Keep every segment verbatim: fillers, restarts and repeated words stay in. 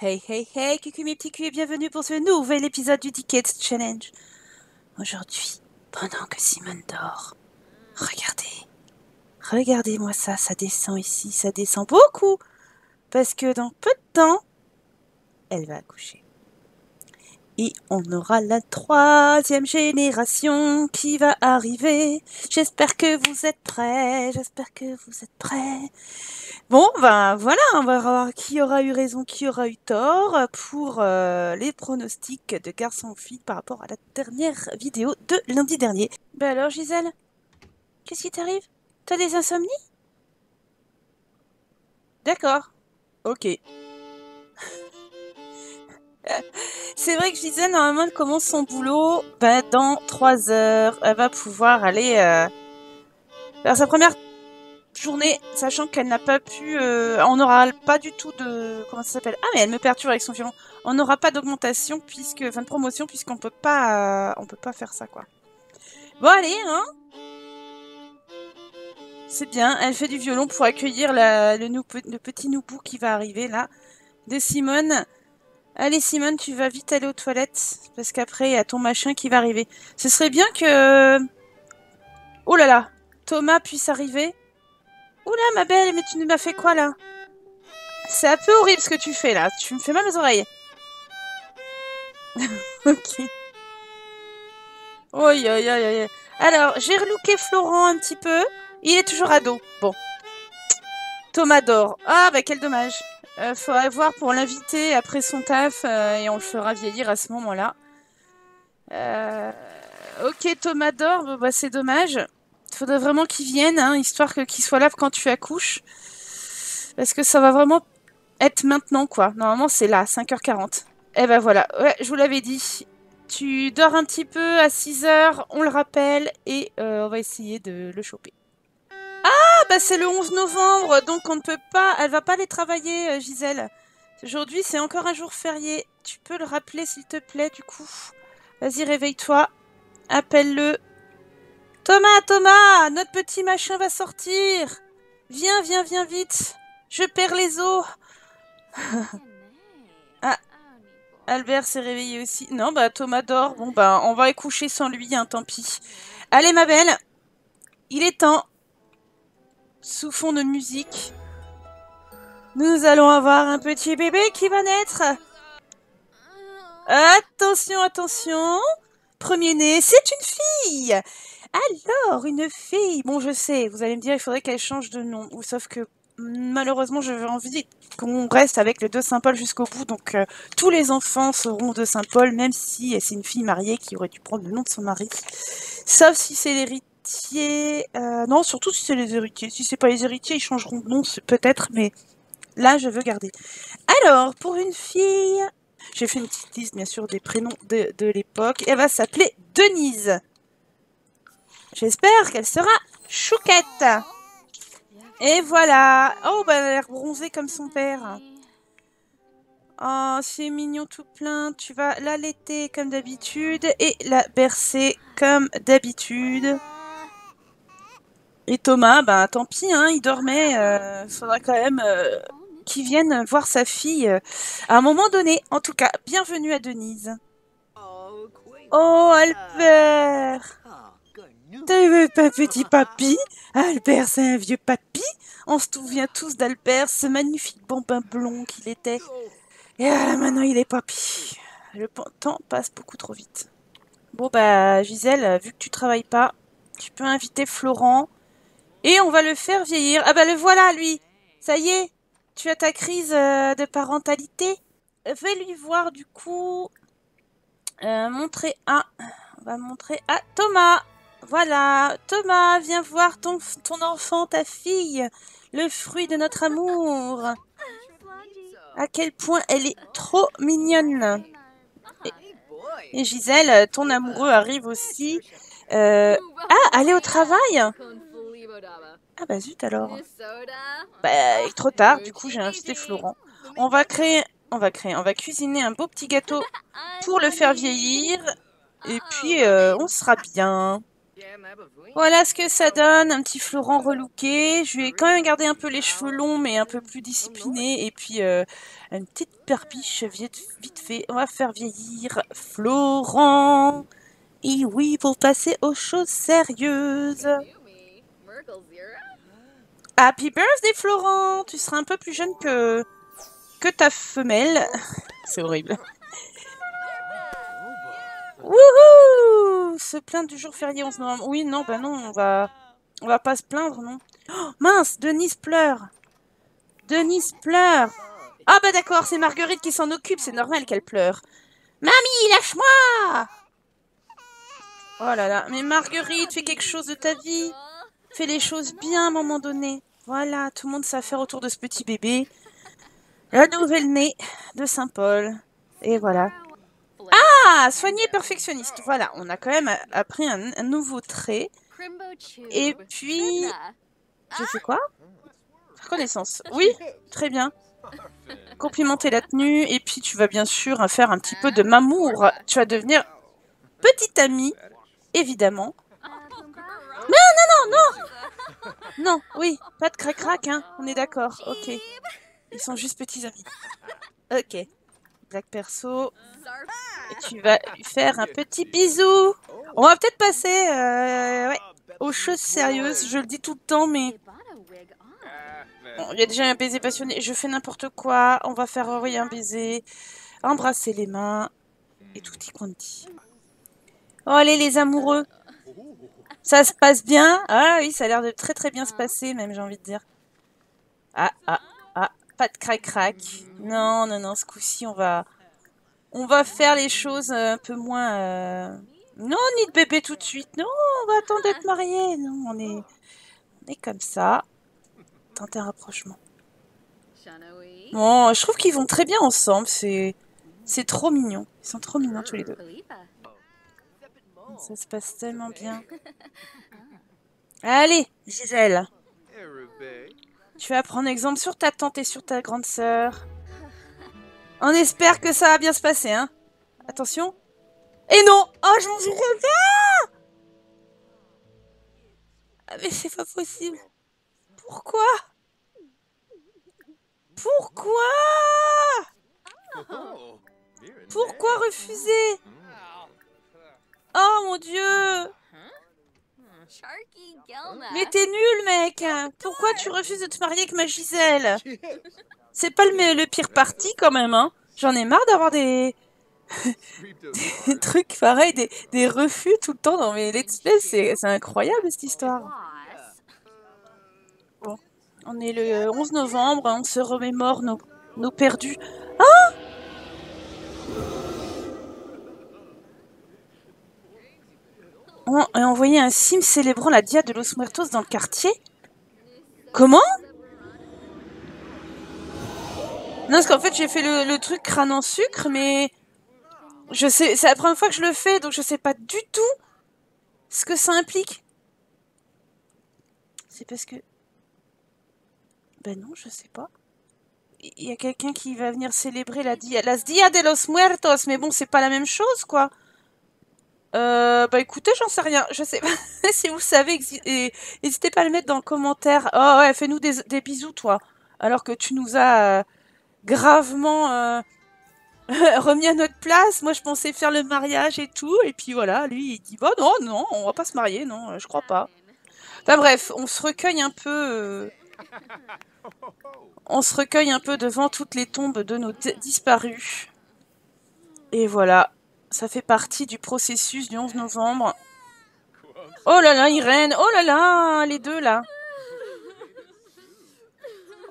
Hey, hey, hey, Kikumi P'tit Kui, bienvenue pour ce nouvel épisode du Decades Challenge. Aujourd'hui, pendant que Simone dort, regardez, regardez-moi ça, ça descend ici, ça descend beaucoup, parce que dans peu de temps, elle va accoucher. Et on aura la troisième génération qui va arriver. J'espère que vous êtes prêts, j'espère que vous êtes prêts. Bon, ben voilà, on va voir qui aura eu raison, qui aura eu tort pour euh, les pronostics de garçon-fille par rapport à la dernière vidéo de lundi dernier. Ben alors Gisèle, qu'est-ce qui t'arrive? T'as des insomnies? D'accord, ok. C'est vrai que je disais, normalement, elle commence son boulot bah, dans trois heures. Elle va pouvoir aller euh, faire sa première journée, sachant qu'elle n'a pas pu... Euh, on n'aura pas du tout de... Comment ça s'appelle? Ah, mais elle me perturbe avec son violon. On n'aura pas d'augmentation, puisque... Enfin, de promotion, puisqu'on peut pas... Euh, on peut pas faire ça, quoi. Bon, allez, hein? C'est bien. Elle fait du violon pour accueillir la, le, nou, le petit noubou qui va arriver, là, de Simone. Allez Simone, tu vas vite aller aux toilettes, parce qu'après, il y a ton machin qui va arriver. Ce serait bien que... Oh là là, Thomas puisse arriver. Ouh là, ma belle, mais tu nous m'as fait quoi, là? C'est un peu horrible ce que tu fais, là. Tu me fais mal aux oreilles. Ok. Oh, yeah, yeah, yeah. Alors, j'ai relooké Florent un petit peu. Il est toujours ado. Bon. Thomas dort. Ah, bah quel dommage. Euh, faudrait voir pour l'inviter après son taf euh, et on le fera vieillir à ce moment-là. Euh, ok, Thomas dort, bah, c'est dommage. Faudrait vraiment qu'il vienne, hein, histoire que qu'il soit là quand tu accouches. Parce que ça va vraiment être maintenant, quoi. Normalement, c'est là, cinq heures quarante. Eh ben voilà, ouais, je vous l'avais dit. Tu dors un petit peu à six heures, on le rappelle, et euh, on va essayer de le choper. Ah, bah c'est le onze novembre, donc on ne peut pas... Elle va pas aller travailler, euh, Gisèle. Aujourd'hui, c'est encore un jour férié. Tu peux le rappeler, s'il te plaît, du coup. Vas-y, réveille-toi. Appelle-le. Thomas, Thomas, notre petit machin va sortir. Viens, viens, viens, vite. Je perds les os. Ah, Albert s'est réveillé aussi. Non, bah Thomas dort. Bon, bah on va aller coucher sans lui, hein, tant pis. Allez, ma belle. Il est temps. Sous fond de musique, nous allons avoir un petit bébé qui va naître. Attention, attention. Premier né, c'est une fille. Alors, une fille. Bon, je sais, vous allez me dire, il faudrait qu'elle change de nom. Ou sauf que, malheureusement, j'avais envie qu'on reste avec le de Saint-Paul jusqu'au bout. Donc, euh, tous les enfants seront de Saint-Paul, même si c'est une fille mariée qui aurait dû prendre le nom de son mari. Sauf si c'est l'héritier. Euh, non, surtout si c'est les héritiers. Si c'est pas les héritiers, ils changeront de nom, peut-être, mais là, je veux garder. Alors, pour une fille, j'ai fait une petite liste, bien sûr, des prénoms de, de l'époque. Elle va s'appeler Denise. J'espère qu'elle sera chouquette. Et voilà. Oh, bah, elle a l'air bronzée comme son père. Oh, c'est mignon tout plein. Tu vas l'allaiter comme d'habitude et la bercer comme d'habitude. Et Thomas, bah tant pis, hein, il dormait, euh, faudra quand même euh, qu'il vienne voir sa fille euh, à un moment donné. En tout cas, bienvenue à Denise. Oh, Albert! T'as vu un petit papy? Albert, c'est un vieux papy. On se souvient tous d'Albert, ce magnifique bambin blond qu'il était. Et euh, maintenant, il est papy. Le temps passe beaucoup trop vite. Bon, bah, Gisèle, vu que tu travailles pas, tu peux inviter Florent. Et on va le faire vieillir. Ah bah le voilà, lui. Ça y est, tu as ta crise euh, de parentalité. Fais lui voir, du coup. Euh, montrer à... On va montrer à Thomas. Voilà. Thomas, viens voir ton, ton enfant, ta fille. Le fruit de notre amour. À quel point elle est trop mignonne. Et, et Gisèle, ton amoureux arrive aussi. Euh... Ah, elle est au travail? Ah bah zut alors. Bah trop tard, du coup j'ai invité Florent. On va créer, on va créer, on va cuisiner un beau petit gâteau pour le faire vieillir. Et puis euh, on sera bien. Voilà ce que ça donne, un petit Florent relooké. Je vais quand même garder un peu les cheveux longs, mais un peu plus disciplinés. Et puis, euh, une petite perpiche vite fait. On va faire vieillir Florent. Et oui, pour passer aux choses sérieuses. Happy birthday, Florent! Tu seras un peu plus jeune que, que ta femelle. C'est horrible. Wouhou! Se plaindre du jour férié onze novembre. Oui, non, bah non, on va, on va pas se plaindre, non. Oh, mince, Denise pleure. Denise pleure. Ah bah d'accord, c'est Marguerite qui s'en occupe, c'est normal qu'elle pleure. Mamie, lâche-moi! Oh là là, mais Marguerite, fais quelque chose de ta vie. Fais les choses bien à un moment donné. Voilà, tout le monde s'affaire autour de ce petit bébé. La nouvelle-née de Saint-Paul. Et voilà. Ah, soigné perfectionniste. Voilà, on a quand même appris un, un nouveau trait. Et puis... J'ai fait quoi? Faire connaissance. Oui, très bien. Complimenter la tenue. Et puis tu vas bien sûr faire un petit peu de mamour. Tu vas devenir petite amie, évidemment. Non, non, non, non. Non, oui, pas de crac-crac, hein. On est d'accord, ok. Ils sont juste petits amis. Ok. Black perso. Et tu vas lui faire un petit bisou. On va peut-être passer euh, ouais, aux choses sérieuses. Je le dis tout le temps, mais... Bon, il y a déjà un baiser passionné. Je fais n'importe quoi. On va faire oui, un baiser. Embrasser les mains. Et tout y quanti. Oh, allez, les amoureux. Ça se passe bien. Ah oui, ça a l'air de très très bien se passer, même, j'ai envie de dire. Ah, ah, ah. Pas de crac-crac. Non, non, non, ce coup-ci, on va... On va faire les choses un peu moins... Euh... Non, ni de bébé tout de suite. Non, on va attendre d'être mariés. Non, on est... On est comme ça. Tenter un rapprochement. Bon, je trouve qu'ils vont très bien ensemble. C'est... C'est trop mignon. Ils sont trop mignons tous les deux. Ça se passe tellement bien. Allez, Gisèle. Tu vas prendre exemple sur ta tante et sur ta grande sœur. On espère que ça va bien se passer, hein. Attention. Et non. Oh, je m'en suis revu. Ah, mais c'est pas possible. Pourquoi? Pourquoi? Pourquoi refuser? Oh mon dieu! Mais t'es nul, mec! Pourquoi tu refuses de te marier avec ma Gisèle? C'est pas le, le pire parti, quand même, hein? J'en ai marre d'avoir des... des trucs pareils, des, des refus tout le temps dans mes let's play. C'est incroyable, cette histoire. Bon, on est le onze novembre, on se remémore nos, nos perdus. Hein? On a envoyé un sim célébrant la Dia de los Muertos dans le quartier. Comment? Non, parce qu'en fait, j'ai fait le, le truc crâne en sucre, mais... je sais, c'est la première fois que je le fais, donc je sais pas du tout ce que ça implique. C'est parce que... Ben non, je sais pas. Il y a quelqu'un qui va venir célébrer la Dia... Las Dia de los Muertos, mais bon, c'est pas la même chose, quoi. Euh, bah écoutez, j'en sais rien, je sais pas, si vous savez, n'hésitez pas à le mettre dans le commentaire. Oh ouais, fais-nous des, des bisous, toi, alors que tu nous as euh, gravement euh, remis à notre place. Moi, je pensais faire le mariage et tout, et puis voilà, lui, il dit, bah non, non, on va pas se marier, non, je crois pas. Enfin bref, on se recueille un peu, euh, on se recueille un peu devant toutes les tombes de nos disparus, et voilà. Ça fait partie du processus du onze novembre. Oh là là, Irène. Oh là là, les deux, là.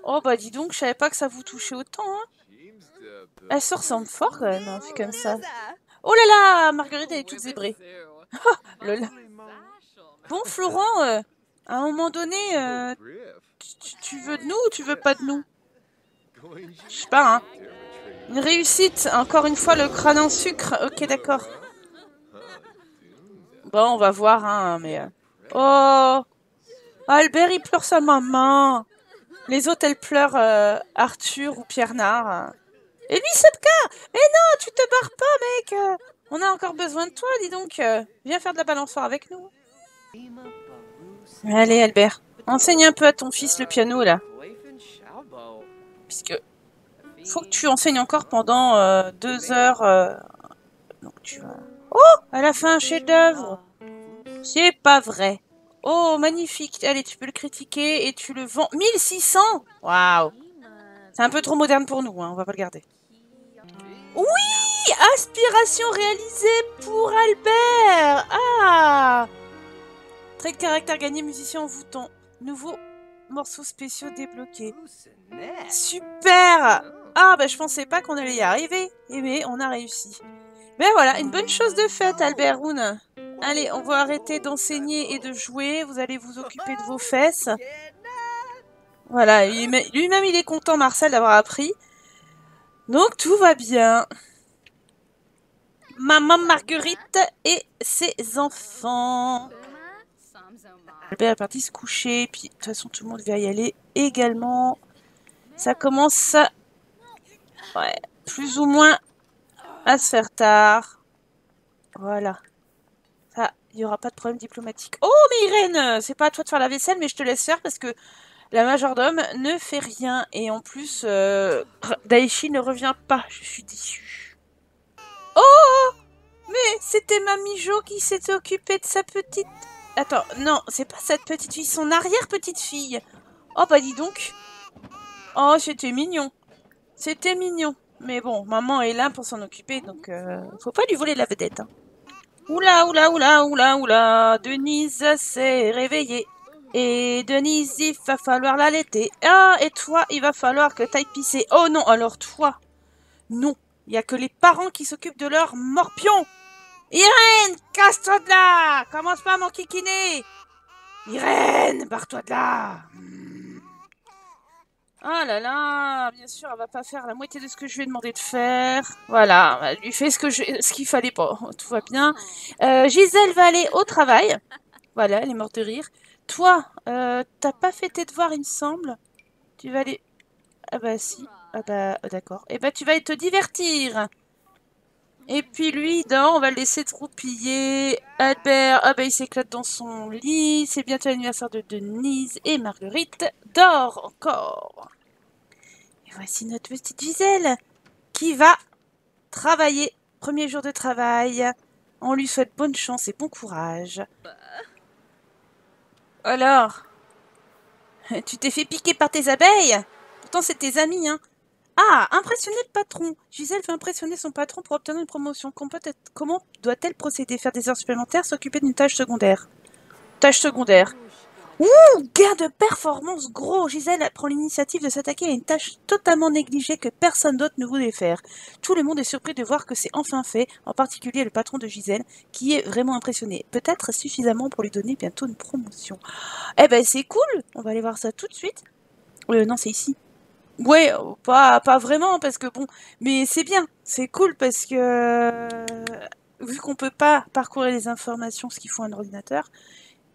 Oh, bah, dis donc, je savais pas que ça vous touchait autant, hein. Elles se ressemblent fort, quand même, hein, comme ça. Oh là là, Marguerite, elle est toute zébrée. Oh, lol. Bon, Florent, euh, à un moment donné, euh, tu, tu veux de nous ou tu veux pas de nous? Je sais pas, hein. Une réussite, encore une fois le crâne en sucre. Ok, d'accord. Bon, on va voir, hein, mais... Oh, Albert, il pleure sa maman. Les autres, elles pleurent euh, Arthur ou Pierre-Nard. Et lui, Sepka. Mais non, tu te barres pas, mec. On a encore besoin de toi, dis donc. Viens faire de la balançoire avec nous. Allez, Albert, enseigne un peu à ton fils le piano, là. Puisque faut que tu enseignes encore pendant euh, deux heures. Euh... Donc tu vas... Oh, elle a fait un chef-d'œuvre. C'est pas vrai. Oh, magnifique. Allez, tu peux le critiquer et tu le vends. mille six cents. Waouh. C'est un peu trop moderne pour nous, hein. On va pas le garder. Oui, aspiration réalisée pour Albert. Ah. Trait de caractère gagné, musicien envoûtant. Nouveau morceaux spéciaux débloqués. Super. Ah, bah je pensais pas qu'on allait y arriver. Mais on a réussi. Ben voilà, une bonne chose de faite, Albert Roun. Allez, on va arrêter d'enseigner et de jouer. Vous allez vous occuper de vos fesses. Voilà, lui-même, il est content, Marcel, d'avoir appris. Donc, tout va bien. Maman Marguerite et ses enfants. Albert est parti se coucher. Puis, de toute façon, tout le monde va y aller également. Ça commence... À... Ouais, plus ou moins... à se faire tard. Voilà. Ça, il n'y aura pas de problème diplomatique. Oh, mais Irène, c'est pas à toi de faire la vaisselle, mais je te laisse faire parce que la majordome ne fait rien. Et en plus, euh, Daichi ne revient pas. Je suis déçue. Oh, mais c'était Mamie Jo qui s'était occupée de sa petite... Attends, non, c'est pas cette petite fille, son arrière-petite fille. Oh, bah dis donc. Oh, c'était mignon. C'était mignon. Mais bon, maman est là pour s'en occuper, donc euh, faut pas lui voler la vedette. Hein. Oula, oula, oula, oula, oula, Denise s'est réveillée. Et Denise, il va falloir l'allaiter. Ah, et toi, il va falloir que t'ailles pisser. Oh non, alors toi, non, il n'y a que les parents qui s'occupent de leur morpion. Irène, casse-toi de là. Commence pas à m'en kikiner. Irène, barre-toi de là. Ah là là, bien sûr, elle va pas faire la moitié de ce que je lui ai demandé de faire. Voilà, elle lui fait ce que je, ce qu'il fallait pas. Tout va bien. Euh, Gisèle va aller au travail. Voilà, elle est morte de rire. Toi, euh, t'as pas fait tes devoirs, il me semble. Tu vas aller... Ah bah si, ah bah d'accord. Eh bah tu vas aller te divertir. Et puis lui, non, on va le laisser troupiller. Albert, ah bah il s'éclate dans son lit. C'est bientôt l'anniversaire de Denise et Marguerite dort encore. Et voici notre petite Gisèle qui va travailler. Premier jour de travail. On lui souhaite bonne chance et bon courage. Alors, tu t'es fait piquer par tes abeilles? Pourtant c'est tes amis, hein. Ah, impressionner le patron. Gisèle veut impressionner son patron pour obtenir une promotion. Comment doit-elle procéder? Faire des heures supplémentaires, s'occuper d'une tâche secondaire. Tâche secondaire. Ouh, gain de performance gros. Gisèle prend l'initiative de s'attaquer à une tâche totalement négligée que personne d'autre ne voulait faire. Tout le monde est surpris de voir que c'est enfin fait, en particulier le patron de Gisèle, qui est vraiment impressionné. Peut-être suffisamment pour lui donner bientôt une promotion. Eh ben, c'est cool. On va aller voir ça tout de suite. Euh, non, c'est ici. Ouais, pas, pas vraiment, parce que bon... Mais c'est bien, c'est cool, parce que... Euh, vu qu'on peut pas parcourir les informations, ce qu'il faut à un ordinateur,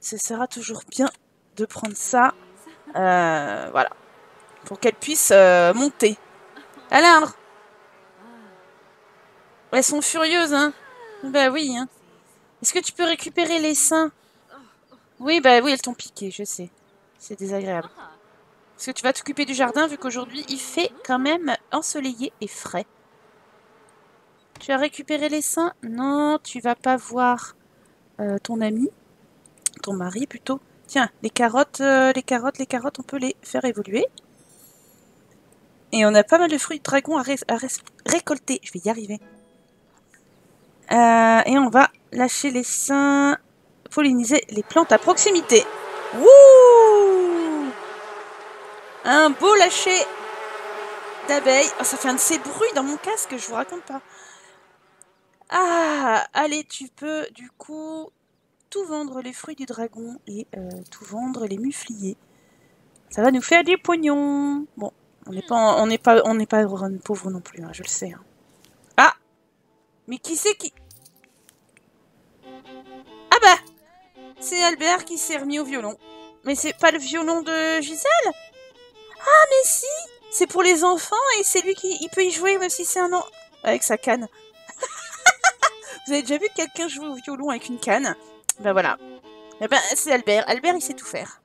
ce sera toujours bien de prendre ça, euh, voilà, pour qu'elle puisse euh, monter. Alors, elles sont furieuses, hein. Bah oui, hein. Est-ce que tu peux récupérer les seins? Oui, bah oui, elles t'ont piqué, je sais. C'est désagréable. Est-ce que tu vas t'occuper du jardin vu qu'aujourd'hui il fait quand même ensoleillé et frais? Tu as récupéré les seins? Non, tu vas pas voir euh, ton ami, ton mari plutôt. Tiens, les carottes, euh, les carottes, les carottes, on peut les faire évoluer. Et on a pas mal de fruits de dragon à, ré à ré récolter. Je vais y arriver. Euh, et on va lâcher les seins, polliniser les plantes à proximité. Wouh! Un beau lâcher d'abeilles. Oh, ça fait un de ces bruits dans mon casque, je vous raconte pas. Ah, allez, tu peux du coup tout vendre les fruits du dragon et euh, tout vendre les mufliers. Ça va nous faire du pognon. Bon, on n'est pas, on n'est pas, on n'est pas pauvre non plus, hein, je le sais. Hein. Ah, mais qui c'est qui? Ah bah, c'est Albert qui s'est remis au violon. Mais c'est pas le violon de Gisèle? Ah, mais si! C'est pour les enfants et c'est lui qui il peut y jouer même si c'est un an. Avec sa canne. Vous avez déjà vu quelqu'un jouer au violon avec une canne? Ben voilà. Eh ben, c'est Albert. Albert, il sait tout faire.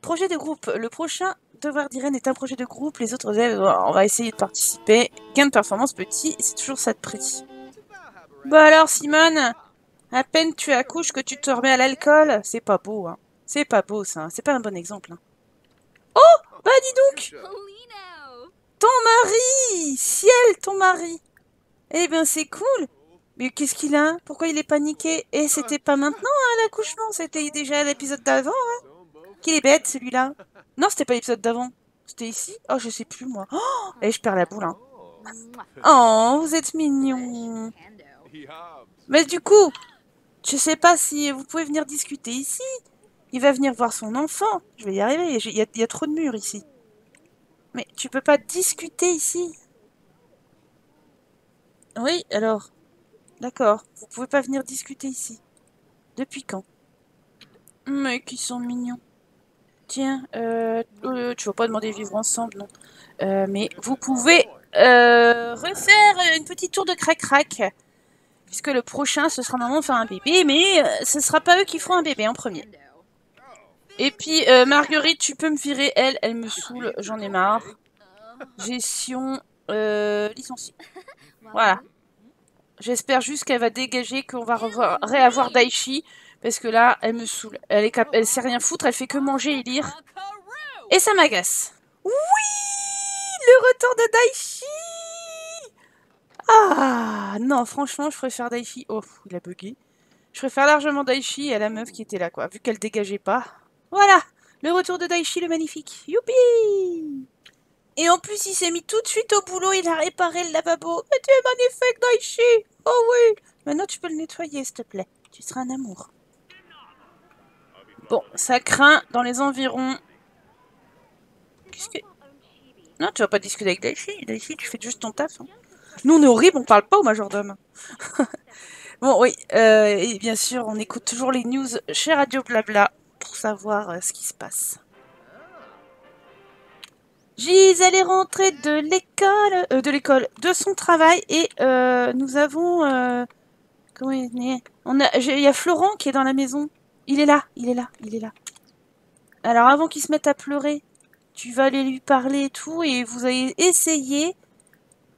Projet de groupe. Le prochain devoir d'Irène est un projet de groupe. Les autres élèves, on va essayer de participer. Gain de performance petit, c'est toujours ça de prix. Bon alors, Simone, à peine tu accouches que tu te remets à l'alcool. C'est pas beau, hein. C'est pas beau, ça. C'est pas un bon exemple, hein. Oh, bah dis donc. Ton mari! Ciel, ton mari! Eh ben, c'est cool! Mais qu'est-ce qu'il a? Pourquoi il est paniqué? Et c'était pas maintenant, hein, l'accouchement. C'était déjà l'épisode d'avant, hein. Qu'il est bête, celui-là. Non, c'était pas l'épisode d'avant. C'était ici. Oh, je sais plus, moi. Oh, et je perds la boule, hein. Oh, vous êtes mignons. Mais du coup, je sais pas si vous pouvez venir discuter ici. Il va venir voir son enfant. Je vais y arriver. Il y a, il y a trop de murs, ici. Mais tu peux pas discuter ici. Oui, alors. D'accord. Vous pouvez pas venir discuter ici. Depuis quand? Mais qu'ils sont mignons. Tiens, euh, euh, tu vas pas demander vivre ensemble, non. Euh, mais vous pouvez euh, refaire une petite tour de crac-crac. Puisque le prochain, ce sera maman de faire un bébé, mais euh, ce sera pas eux qui feront un bébé en premier. Et puis, euh, Marguerite, tu peux me virer, elle, elle me saoule, j'en ai marre. Gestion, euh, licenciée. Voilà. J'espère juste qu'elle va dégager, qu'on va revoir, réavoir Daichi, parce que là, elle me saoule. Elle, est elle sait rien foutre, elle fait que manger et lire. Et ça m'agace. Oui, le retour de Daichi. Ah, non, franchement, je préfère Daichi. Oh, il a bugué. Je préfère largement Daichi à la meuf qui était là, quoi, vu qu'elle dégageait pas. Voilà, le retour de Daichi le magnifique. Youpi! Et en plus, il s'est mis tout de suite au boulot, il a réparé le lavabo. Mais tu es magnifique, Daichi! Oh oui! Maintenant, tu peux le nettoyer, s'il te plaît. Tu seras un amour. Bon, ça craint dans les environs. Qu'est-ce que... Non, tu vas pas discuter avec Daichi. Daichi, tu fais juste ton taf. Hein. Nous, on est horribles, on parle pas au majordome. Bon, oui, euh, et bien sûr, on écoute toujours les news chez Radio Blabla. Pour savoir euh, ce qui se passe. Gisèle est rentrée de l'école, euh, de l'école, de son travail et euh, nous avons, euh, comment il est, on a, il y a Florent qui est dans la maison. Il est là, il est là, il est là. Alors avant qu'il se mette à pleurer, tu vas aller lui parler et tout et vous allez essayer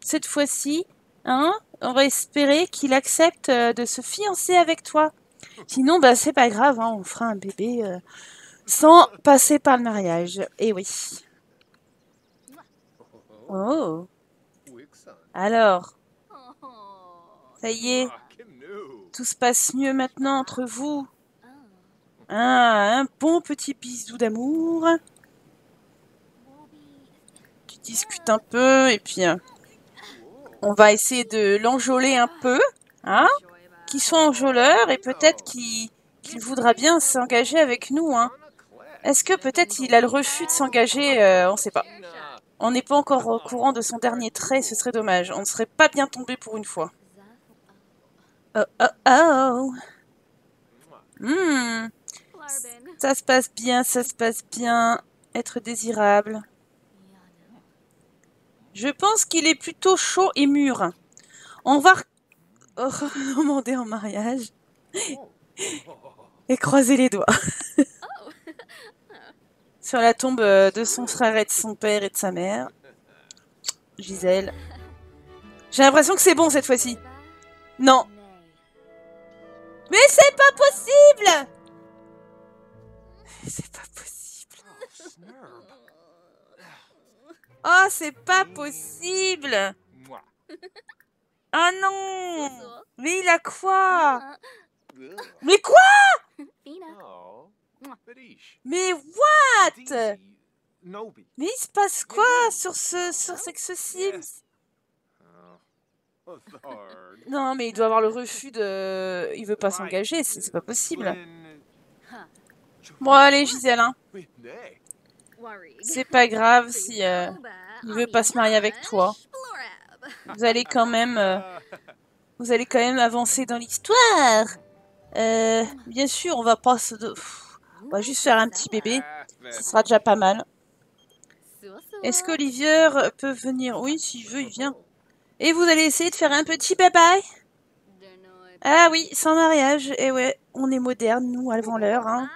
cette fois-ci, hein, on va espérer qu'il accepte euh, de se fiancer avec toi. Sinon, bah, c'est pas grave, hein, on fera un bébé euh, sans passer par le mariage. Eh oui. Oh. Alors. Ça y est. Tout se passe mieux maintenant entre vous. Ah, un bon petit bisou d'amour. Tu discutes un peu et puis euh, on va essayer de l'enjôler un peu. Hein? Qu'il soit enjôleur et peut-être qu'il qu'il voudra bien s'engager avec nous. Hein. Est-ce que peut-être il a le refus de s'engager? euh, On ne sait pas. On n'est pas encore au courant de son dernier trait, ce serait dommage. On ne serait pas bien tombé pour une fois. Oh oh oh. Mmh. Ça se passe bien, ça se passe bien. Être désirable. Je pense qu'il est plutôt chaud et mûr. On va demander en mariage et croiser les doigts sur la tombe de son frère et de son père et de sa mère. Gisèle, j'ai l'impression que c'est bon cette fois-ci. Non, mais c'est pas possible, c'est pas possible. Oh, c'est pas possible. Ah non! Mais il a quoi? Mais quoi? Mais what? Mais il se passe quoi sur ce sur ce Sims? Non, mais il doit avoir le refus de... Il veut pas s'engager, c'est pas possible. Bon, allez, Gisèle, hein. C'est pas grave si euh, il veut pas se marier avec toi. Vous allez quand même, euh, vous allez quand même avancer dans l'histoire. Euh, bien sûr, on va pas se, de... Pff, on va juste faire un petit bébé. Ce sera déjà pas mal. Est-ce qu'Olivier peut venir? Oui, s'il veut, il vient. Et vous allez essayer de faire un petit bye-bye. Ah oui, sans mariage. Et ouais, on est moderne, nous, avant l'heure. Hein.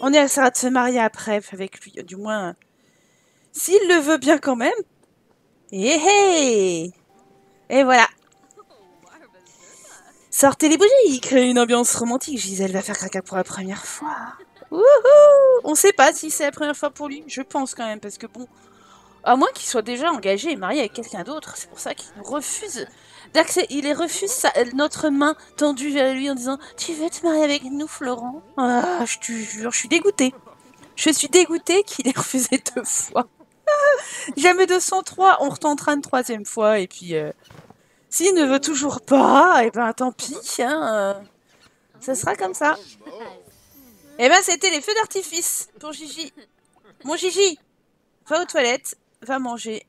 On essaiera de se marier après avec lui, du moins. S'il le veut bien quand même. Et hey! Et voilà. Sortez les bougies, créez une ambiance romantique. Gisèle va faire caca pour la première fois. Wouhou! On sait pas si c'est la première fois pour lui. Je pense quand même, parce que bon... À moins qu'il soit déjà engagé et marié avec quelqu'un d'autre. C'est pour ça qu'il refuse d'accès. Il refuse sa... notre main tendue vers lui en disant « Tu veux te marier avec nous, Florent ?» Ah, je te jure, je suis dégoûtée. Je suis dégoûtée qu'il ait refusé deux fois. Jamais deux cent trois, on retentera une troisième fois. Et puis, euh, s'il ne veut toujours pas, et ben tant pis. Hein, euh, ça sera comme ça. Et ben, c'était les feux d'artifice pour Gigi. Mon Gigi, va aux toilettes. Va manger.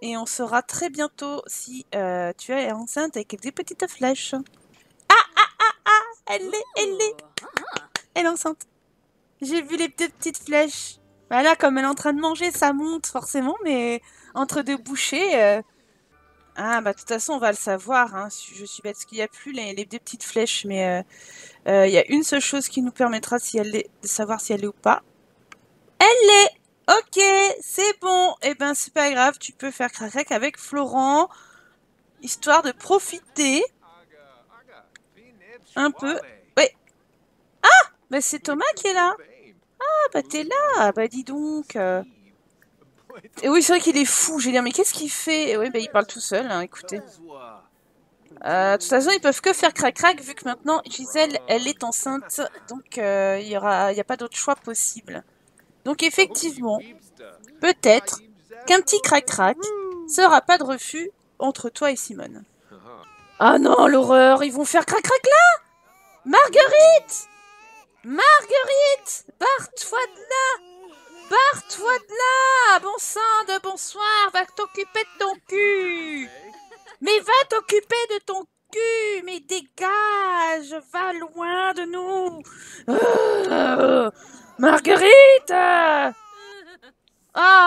Et on saura très bientôt si euh, tu es enceinte avec des petites flèches. Ah, ah, ah, ah, elle est, elle est, elle est enceinte. J'ai vu les deux petites flèches. Voilà, comme elle est en train de manger, ça monte forcément, mais entre deux bouchées... Euh... Ah, bah de toute façon, on va le savoir. Hein. Je suis bête, parce qu'il n'y a plus les, les deux petites flèches, mais il euh, euh, y a une seule chose qui nous permettra si elle est, de savoir si elle est ou pas. Elle est! Ok, c'est bon. Eh ben, c'est pas grave, tu peux faire crac-crac avec Florent, histoire de profiter un peu. Ouais. Ah, bah c'est Thomas qui est là. Ah, bah t'es là. Bah dis donc. Et oui, c'est vrai qu'il est fou. J'ai dit, mais qu'est-ce qu'il fait? Et oui, bah il parle tout seul, hein, écoutez. Euh, de toute façon, ils peuvent que faire crac-crac, vu que maintenant, Gisèle, elle est enceinte. Donc, euh, il y aura, il n'y a pas d'autre choix possible. Donc effectivement, peut-être qu'un petit crac-crac sera pas de refus entre toi et Simone. Ah non, l'horreur, ils vont faire crac-crac là! Marguerite! Marguerite! Barre-toi de là! Barre-toi de là! Bon sang de bonsoir, va t'occuper de ton cul! Mais va t'occuper de ton cul! Mais dégage! Va loin de nous! Ah, Marguerite! Ah,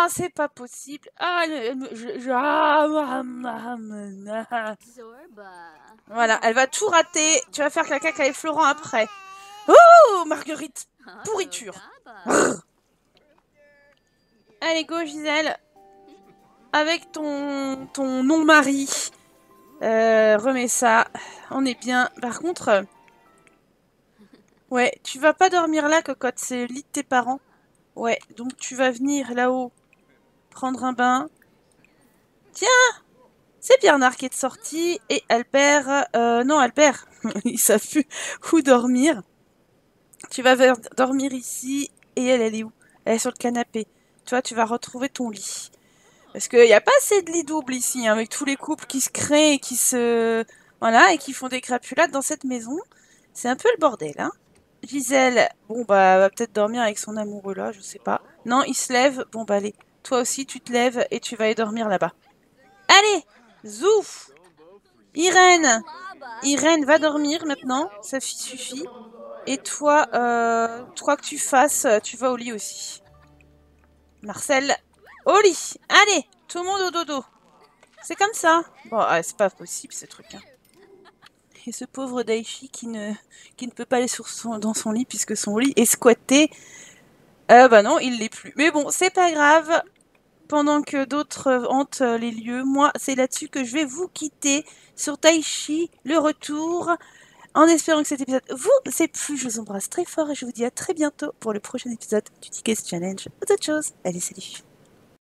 c'est pas possible. Ah, je, je, ah, voilà, elle va tout rater. Tu vas faire caca avec Florent après. Oh, Marguerite, pourriture. Allez, go, Gisèle. Avec ton, ton non-mari. Euh, remets ça. On est bien. Par contre... Ouais, tu vas pas dormir là, cocotte, c'est le lit de tes parents. Ouais, donc tu vas venir là-haut, prendre un bain. Tiens, c'est Bernard qui est sorti, et Albert... Euh, non, Albert, ils savent plus où dormir. Tu vas dormir ici, et elle, elle est où? Elle est sur le canapé. Toi, tu vas retrouver ton lit. Parce qu'il n'y a pas assez de lits doubles ici, hein, avec tous les couples qui se créent, et qui se... Voilà, et qui font des crapulades dans cette maison. C'est un peu le bordel, hein. Gisèle, bon bah, va peut-être dormir avec son amoureux là, je sais pas. Non, il se lève, bon bah allez, toi aussi tu te lèves et tu vas aller dormir là-bas. Allez, zouf! Irène, Irène va dormir maintenant, ça suffit. Et toi, euh, toi que tu fasses, tu vas au lit aussi. Marcel, au lit, allez, tout le monde au dodo. C'est comme ça. Bon, ah, c'est pas possible ce truc, hein. Et ce pauvre Daichi qui ne, qui ne peut pas aller sur son, dans son lit puisque son lit est squatté. Euh, bah non, il l'est plus. Mais bon, c'est pas grave. Pendant que d'autres hantent les lieux, moi, c'est là-dessus que je vais vous quitter sur Daichi, le retour. En espérant que cet épisode vous ait plu, je vous embrasse très fort et je vous dis à très bientôt pour le prochain épisode du Decades Challenge. Autre chose, allez, salut.